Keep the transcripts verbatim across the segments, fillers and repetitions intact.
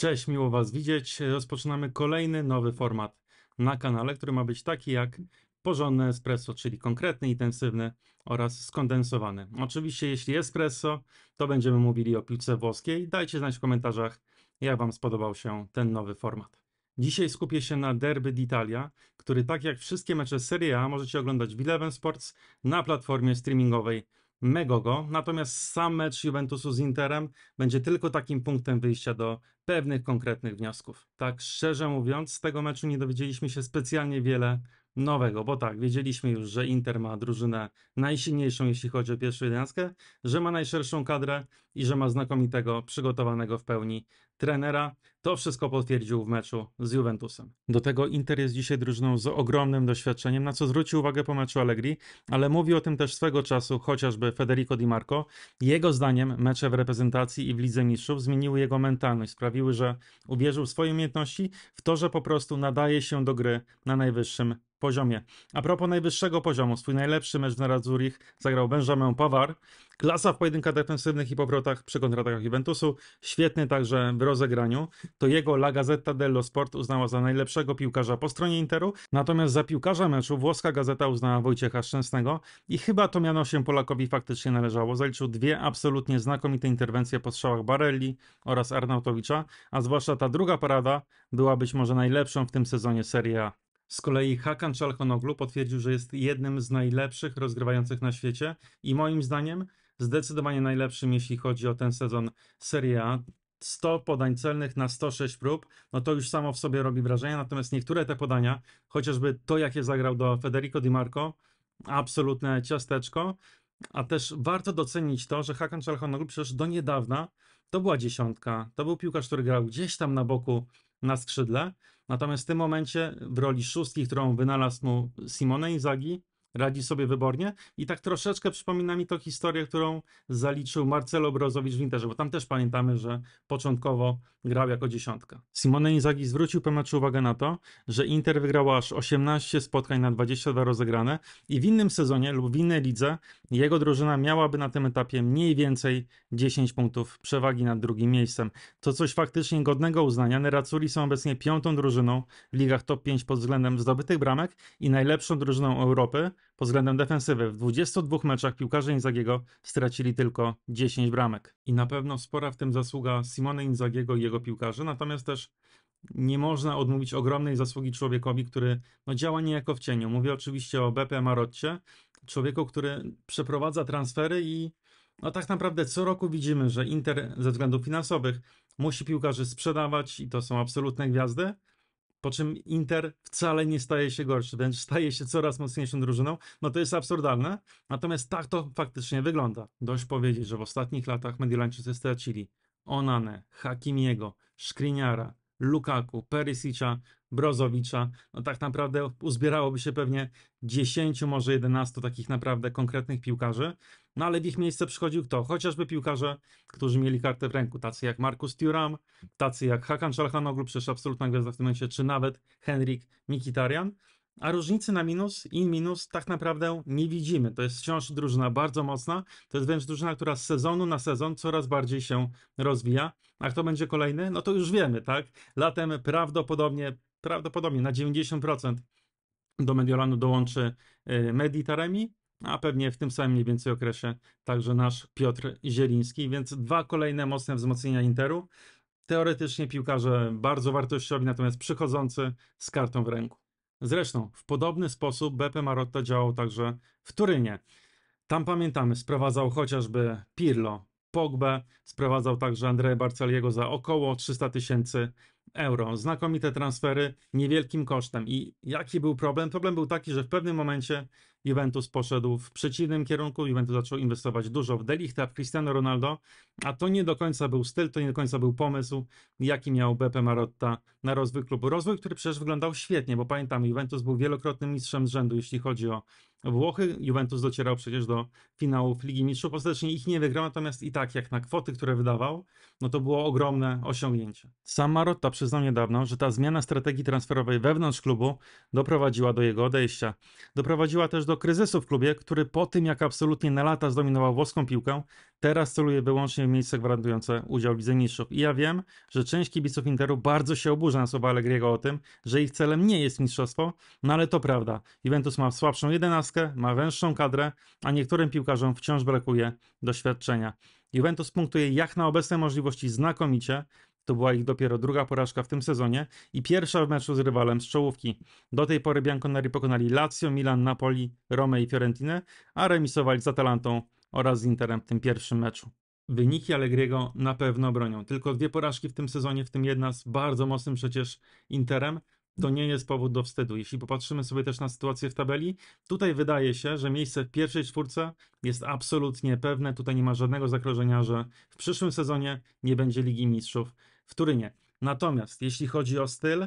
Cześć, miło Was widzieć. Rozpoczynamy kolejny nowy format na kanale, który ma być taki jak porządne espresso, czyli konkretny, intensywny oraz skondensowany. Oczywiście jeśli espresso, to będziemy mówili o piłce włoskiej. Dajcie znać w komentarzach, jak Wam spodobał się ten nowy format. Dzisiaj skupię się na Derby d'Italia, który tak jak wszystkie mecze Serie A możecie oglądać w Eleven Sports na platformie streamingowej Megogo, natomiast sam mecz Juventusu z Interem będzie tylko takim punktem wyjścia do pewnych konkretnych wniosków. Tak szczerze mówiąc, z tego meczu nie dowiedzieliśmy się specjalnie wiele nowego, bo tak, wiedzieliśmy już, że Inter ma drużynę najsilniejszą, jeśli chodzi o pierwszą jedenastkę, że ma najszerszą kadrę i że ma znakomitego, przygotowanego w pełni trenera. To wszystko potwierdził w meczu z Juventusem. Do tego Inter jest dzisiaj drużyną z ogromnym doświadczeniem, na co zwrócił uwagę po meczu Allegri, ale mówił o tym też swego czasu chociażby Federico Di Marco. Jego zdaniem mecze w reprezentacji i w Lidze Mistrzów zmieniły jego mentalność, sprawiły, że uwierzył w swoje umiejętności, w to, że po prostu nadaje się do gry na najwyższym poziomie. A propos najwyższego poziomu, swój najlepszy mecz na Rad Zurich zagrał Benjamin Pavard. Klasa w pojedynkach defensywnych i powrotach przy kontratakach Juventusu. Świetny także w rozegraniu. To jego La Gazzetta dello Sport uznała za najlepszego piłkarza po stronie Interu. Natomiast za piłkarza meczu włoska gazeta uznała Wojciecha Szczęsnego i chyba to miano się Polakowi faktycznie należało. Zaliczył dwie absolutnie znakomite interwencje po strzałach Barelli oraz Arnautowicza, a zwłaszcza ta druga parada była być może najlepszą w tym sezonie Serie A. Z kolei Hakan Çalhanoğlu potwierdził, że jest jednym z najlepszych rozgrywających na świecie i moim zdaniem zdecydowanie najlepszym, jeśli chodzi o ten sezon Serie A. sto podań celnych na sto sześć prób, no to już samo w sobie robi wrażenie, natomiast niektóre te podania, chociażby to, jakie zagrał do Federico Di Marco, absolutne ciasteczko, a też warto docenić to, że Hakan Çalhanoğlu przecież do niedawna to była dziesiątka, to był piłkarz, który grał gdzieś tam na boku, na skrzydle, natomiast w tym momencie w roli szóstki, którą wynalazł mu Simone Inzaghi, radzi sobie wybornie i tak troszeczkę przypomina mi to historię, którą zaliczył Marcelo Brozović w Interze, bo tam też pamiętamy, że początkowo grał jako dziesiątka. Simone Inzaghi zwrócił po meczu uwagę na to, że Inter wygrało aż osiemnaście spotkań na dwadzieścia dwa rozegrane i w innym sezonie lub w innej lidze jego drużyna miałaby na tym etapie mniej więcej dziesięć punktów przewagi nad drugim miejscem. To coś faktycznie godnego uznania. Nerazzurri są obecnie piątą drużyną w ligach top pięć pod względem zdobytych bramek i najlepszą drużyną Europy pod względem defensywy. W dwudziestu dwóch meczach piłkarze Inzaghiego stracili tylko dziesięć bramek. I na pewno spora w tym zasługa Simone Inzaghiego i jego piłkarzy, natomiast też nie można odmówić ogromnej zasługi człowiekowi, który no, działa niejako w cieniu. Mówię oczywiście o Beppe Marotcie, człowieku, który przeprowadza transfery i no, tak naprawdę co roku widzimy, że Inter ze względów finansowych musi piłkarzy sprzedawać i to są absolutne gwiazdy, po czym Inter wcale nie staje się gorszy, wręcz staje się coraz mocniejszą drużyną. No to jest absurdalne, natomiast tak to faktycznie wygląda. Dość powiedzieć, że w ostatnich latach Mediolańczycy stracili Onanę, Hakimiego, Skriniara, Lukaku, Perišicia, Brozowicza. No tak naprawdę uzbierałoby się pewnie dziesięciu, może jedenastu takich naprawdę konkretnych piłkarzy. No ale w ich miejsce przychodził kto? Chociażby piłkarze, którzy mieli kartę w ręku. Tacy jak Marcus Thuram, tacy jak Hakan Çalhanoğlu, przecież absolutna gwiazda w tym momencie, czy nawet Henrik Mkhitaryan. A różnicy na minus i minus tak naprawdę nie widzimy. To jest wciąż drużyna bardzo mocna. To jest wręcz drużyna, która z sezonu na sezon coraz bardziej się rozwija. A kto będzie kolejny? No to już wiemy, tak? Latem prawdopodobnie, prawdopodobnie na dziewięćdziesiąt procent do Mediolanu dołączy Mehdi Taremi, a pewnie w tym samym mniej więcej okresie także nasz Piotr Zieliński. Więc dwa kolejne mocne wzmocnienia Interu. Teoretycznie piłkarze bardzo wartościowi, natomiast przychodzący z kartą w ręku. Zresztą w podobny sposób Beppe Marotta działał także w Turynie. Tam pamiętamy, sprowadzał chociażby Pirlo, Pogbę, sprowadzał także Andrea Barcaliego za około trzysta tysięcy euro. Znakomite transfery niewielkim kosztem. I jaki był problem? Problem był taki, że w pewnym momencie Juventus poszedł w przeciwnym kierunku. Juventus zaczął inwestować dużo w De Lichta, w Cristiano Ronaldo, a to nie do końca był styl, to nie do końca był pomysł, jaki miał Beppe Marotta na rozwój klubu. Rozwój, który przecież wyglądał świetnie, bo pamiętam, Juventus był wielokrotnym mistrzem z rzędu, jeśli chodzi o Włochy. Juventus docierał przecież do finałów Ligi Mistrzów. Ostatecznie ich nie wygrał, natomiast i tak, jak na kwoty, które wydawał, no to było ogromne osiągnięcie. Sam Marotta przyznał niedawno, że ta zmiana strategii transferowej wewnątrz klubu doprowadziła do jego odejścia. Doprowadziła też do kryzysu w klubie, który po tym, jak absolutnie na lata zdominował włoską piłkę, Teraz celuje wyłącznie w miejsce gwarantujące udział w Lidze Mistrzów. I ja wiem, że część kibiców Interu bardzo się oburza na słowa Allegriego o tym, że ich celem nie jest mistrzostwo, no ale to prawda. Juventus ma słabszą jedenastkę, ma węższą kadrę, a niektórym piłkarzom wciąż brakuje doświadczenia. Juventus punktuje jak na obecne możliwości znakomicie. To była ich dopiero druga porażka w tym sezonie i pierwsza w meczu z rywalem z czołówki. Do tej pory bianconeri pokonali Lazio, Milan, Napoli, Romę i Fiorentinę, a remisowali z Atalantą oraz z Interem w tym pierwszym meczu. Wyniki Allegriego na pewno bronią. Tylko dwie porażki w tym sezonie, w tym jedna z bardzo mocnym przecież Interem. To nie jest powód do wstydu. Jeśli popatrzymy sobie też na sytuację w tabeli, tutaj wydaje się, że miejsce w pierwszej czwórce jest absolutnie pewne. Tutaj nie ma żadnego zagrożenia, że w przyszłym sezonie nie będzie Ligi Mistrzów w Turynie. Natomiast jeśli chodzi o styl,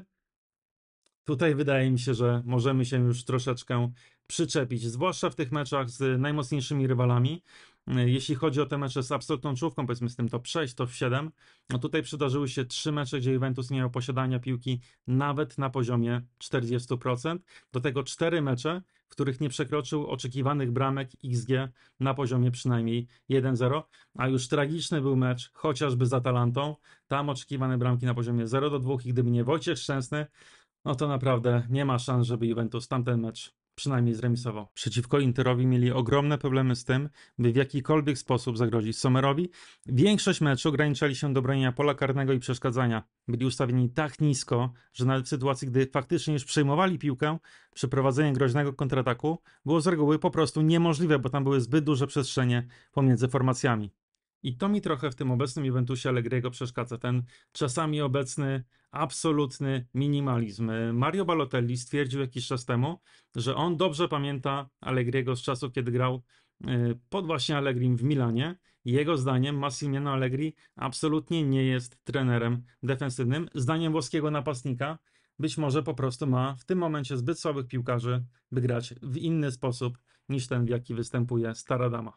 tutaj wydaje mi się, że możemy się już troszeczkę przyczepić, zwłaszcza w tych meczach z najmocniejszymi rywalami. Jeśli chodzi o te mecze z absolutną czołówką, powiedzmy z tym top sześć, top siedem, no tutaj przydarzyły się trzy mecze, gdzie Juventus nie miał posiadania piłki nawet na poziomie czterdziestu procent. Do tego cztery mecze, w których nie przekroczył oczekiwanych bramek X G na poziomie przynajmniej jeden zero, a już tragiczny był mecz chociażby z Atalantą. Tam oczekiwane bramki na poziomie zero do dwóch i gdyby nie Wojciech Szczęsny, no to naprawdę nie ma szans, żeby Juventus tamten mecz przynajmniej zremisował. Przeciwko Interowi mieli ogromne problemy z tym, by w jakikolwiek sposób zagrozić Sommerowi. Większość meczu ograniczali się do bronienia pola karnego i przeszkadzania. Byli ustawieni tak nisko, że nawet w sytuacji, gdy faktycznie już przejmowali piłkę, przeprowadzenie groźnego kontrataku było z reguły po prostu niemożliwe, bo tam były zbyt duże przestrzenie pomiędzy formacjami. I to mi trochę w tym obecnym Juventusie Allegriego przeszkadza, ten czasami obecny absolutny minimalizm. Mario Balotelli stwierdził jakiś czas temu, że on dobrze pamięta Allegriego z czasów, kiedy grał pod właśnie Allegrim w Milanie. Jego zdaniem Massimiliano Allegri absolutnie nie jest trenerem defensywnym. Zdaniem włoskiego napastnika być może po prostu ma w tym momencie zbyt słabych piłkarzy, by grać w inny sposób niż ten, w jaki występuje Stara Dama.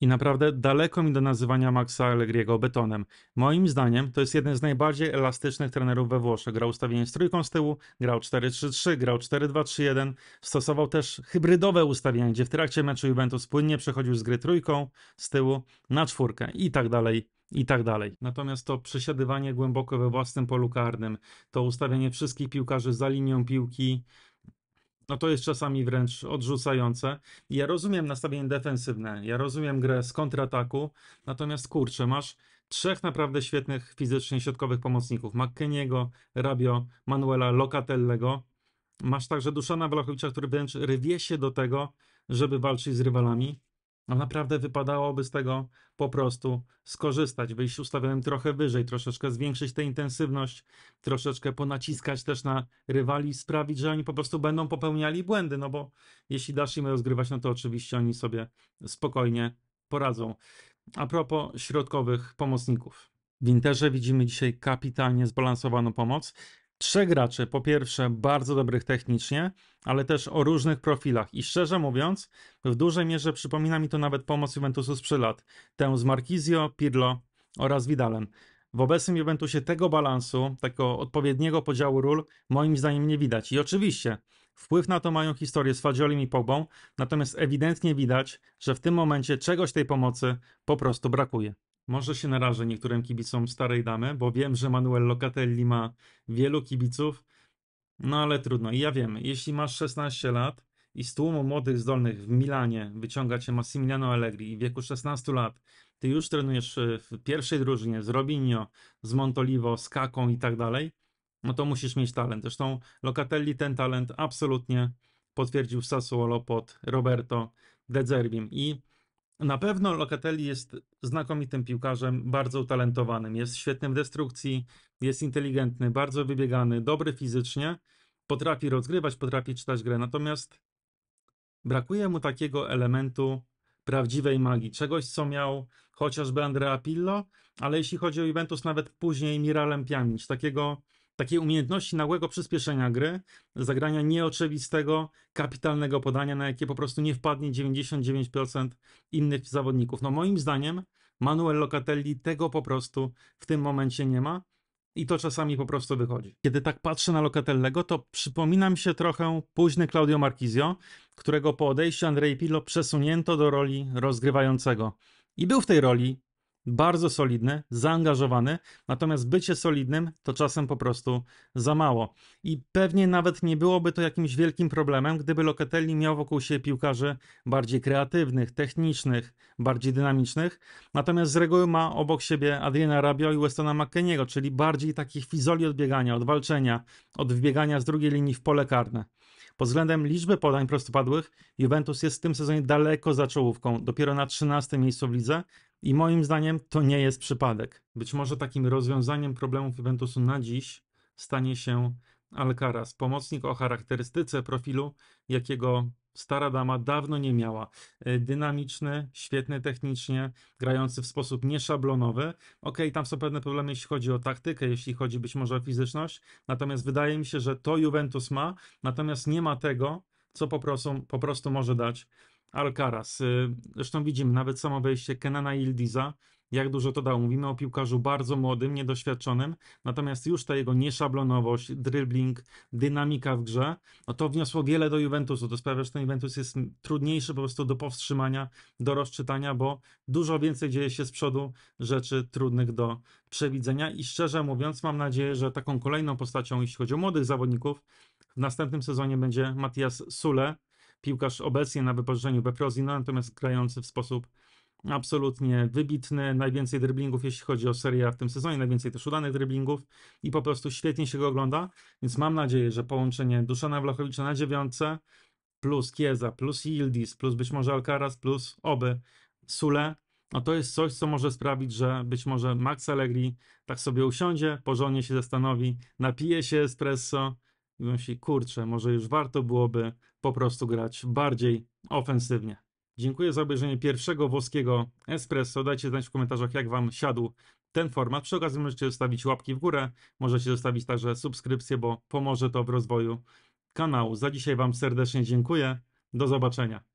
I naprawdę daleko mi do nazywania Maxa Allegriego betonem. Moim zdaniem to jest jeden z najbardziej elastycznych trenerów we Włoszech. Grał ustawieniem z trójką z tyłu, grał cztery trzy trzy, grał cztery dwa trzy jeden. Stosował też hybrydowe ustawienie, gdzie w trakcie meczu Juventus płynnie przechodził z gry trójką z tyłu na czwórkę i tak dalej, i tak dalej. Natomiast to przesiadywanie głęboko we własnym polu karnym, to ustawianie wszystkich piłkarzy za linią piłki, no to jest czasami wręcz odrzucające. Ja rozumiem nastawienie defensywne, ja rozumiem grę z kontrataku, natomiast kurczę, masz trzech naprawdę świetnych fizycznie środkowych pomocników. McKenniego, Rabio, Manuela Locatellego. Masz także Duszana Vlahovicia, który wręcz rwie się do tego, żeby walczyć z rywalami. No naprawdę wypadałoby z tego po prostu skorzystać, wyjść ustawionym trochę wyżej, troszeczkę zwiększyć tę intensywność, troszeczkę ponaciskać też na rywali, sprawić, że oni po prostu będą popełniali błędy, no bo jeśli dasz im rozgrywać, no to oczywiście oni sobie spokojnie poradzą. A propos środkowych pomocników. W Interze widzimy dzisiaj kapitalnie zbalansowaną pomoc. Trzech graczy, po pierwsze bardzo dobrych technicznie, ale też o różnych profilach i szczerze mówiąc w dużej mierze przypomina mi to nawet pomoc Juventusu sprzed lat, tę z Marquisio, Pirlo oraz Vidalem. W obecnym Juventusie tego balansu, tego odpowiedniego podziału ról moim zdaniem nie widać i oczywiście wpływ na to mają historie z Faziolim i Pogbą, natomiast ewidentnie widać, że w tym momencie czegoś tej pomocy po prostu brakuje. Może się narażę niektórym kibicom Starej Damy, bo wiem, że Manuel Locatelli ma wielu kibiców, no ale trudno. I ja wiem, jeśli masz szesnaście lat i z tłumu młodych zdolnych w Milanie wyciąga cię Massimiliano Allegri i w wieku szesnastu lat ty już trenujesz w pierwszej drużynie z Robinho, z Montolivo, z Kaką i tak dalej, no to musisz mieć talent. Zresztą Locatelli ten talent absolutnie potwierdził w Sassuolo pod Roberto De Zerbim i na pewno Locatelli jest znakomitym piłkarzem, bardzo utalentowanym, jest świetnym w destrukcji, jest inteligentny, bardzo wybiegany, dobry fizycznie, potrafi rozgrywać, potrafi czytać grę, natomiast brakuje mu takiego elementu prawdziwej magii, czegoś co miał chociażby Andrea Pirlo, ale jeśli chodzi o Juventus nawet później Miralem Pjanic, takiego takiej umiejętności nagłego przyspieszenia gry, zagrania nieoczywistego, kapitalnego podania, na jakie po prostu nie wpadnie dziewięćdziesiąt dziewięć procent innych zawodników. No moim zdaniem Manuel Locatelli tego po prostu w tym momencie nie ma i to czasami po prostu wychodzi. Kiedy tak patrzę na Locatellego, to przypomina mi się trochę późny Claudio Marchisio, którego po odejściu Andrei Pirlo przesunięto do roli rozgrywającego. I był w tej roli bardzo solidny, zaangażowany, natomiast bycie solidnym to czasem po prostu za mało. I pewnie nawet nie byłoby to jakimś wielkim problemem, gdyby Locatelli miał wokół siebie piłkarzy bardziej kreatywnych, technicznych, bardziej dynamicznych, natomiast z reguły ma obok siebie Adriana Rabio i Westona McKenniego, czyli bardziej takich fizoli od biegania, od walczenia, od wbiegania z drugiej linii w pole karne. Pod względem liczby podań prostopadłych Juventus jest w tym sezonie daleko za czołówką, dopiero na trzynastym miejscu w lidze i moim zdaniem to nie jest przypadek. Być może takim rozwiązaniem problemów Juventusu na dziś stanie się Alcaraz, pomocnik o charakterystyce profilu, jakiego Stara Dama dawno nie miała. Dynamiczny, świetny technicznie, grający w sposób nieszablonowy. Okej, tam są pewne problemy, jeśli chodzi o taktykę, jeśli chodzi być może o fizyczność. Natomiast wydaje mi się, że to Juventus ma, natomiast nie ma tego, co po prostu, po prostu może dać Alcaraz. Zresztą widzimy nawet samo wejście Kenana Yıldız'a, jak dużo to dało. Mówimy o piłkarzu bardzo młodym, niedoświadczonym, natomiast już ta jego nieszablonowość, dribbling, dynamika w grze, no to wniosło wiele do Juventusu. To sprawia, że ten Juventus jest trudniejszy po prostu do powstrzymania, do rozczytania, bo dużo więcej dzieje się z przodu rzeczy trudnych do przewidzenia i szczerze mówiąc mam nadzieję, że taką kolejną postacią, jeśli chodzi o młodych zawodników, w następnym sezonie będzie Matias Sule, piłkarz obecnie na wypożyczeniu we Frosinone, natomiast grający w sposób absolutnie wybitny, najwięcej dryblingów jeśli chodzi o Serie A w tym sezonie, najwięcej też udanych dryblingów i po prostu świetnie się go ogląda, więc mam nadzieję, że połączenie Duszana Vlahovicia na dziewiątce plus Chiesa, plus Yıldız, plus być może Alcaraz, plus oby Sule, no to jest coś, co może sprawić, że być może Max Allegri tak sobie usiądzie, porządnie się zastanowi, napije się espresso i myśli, kurczę, może już warto byłoby po prostu grać bardziej ofensywnie. Dziękuję za obejrzenie pierwszego włoskiego espresso. Dajcie znać w komentarzach, jak Wam siadł ten format. Przy okazji możecie zostawić łapki w górę, możecie zostawić także subskrypcję, bo pomoże to w rozwoju kanału. Za dzisiaj Wam serdecznie dziękuję. Do zobaczenia.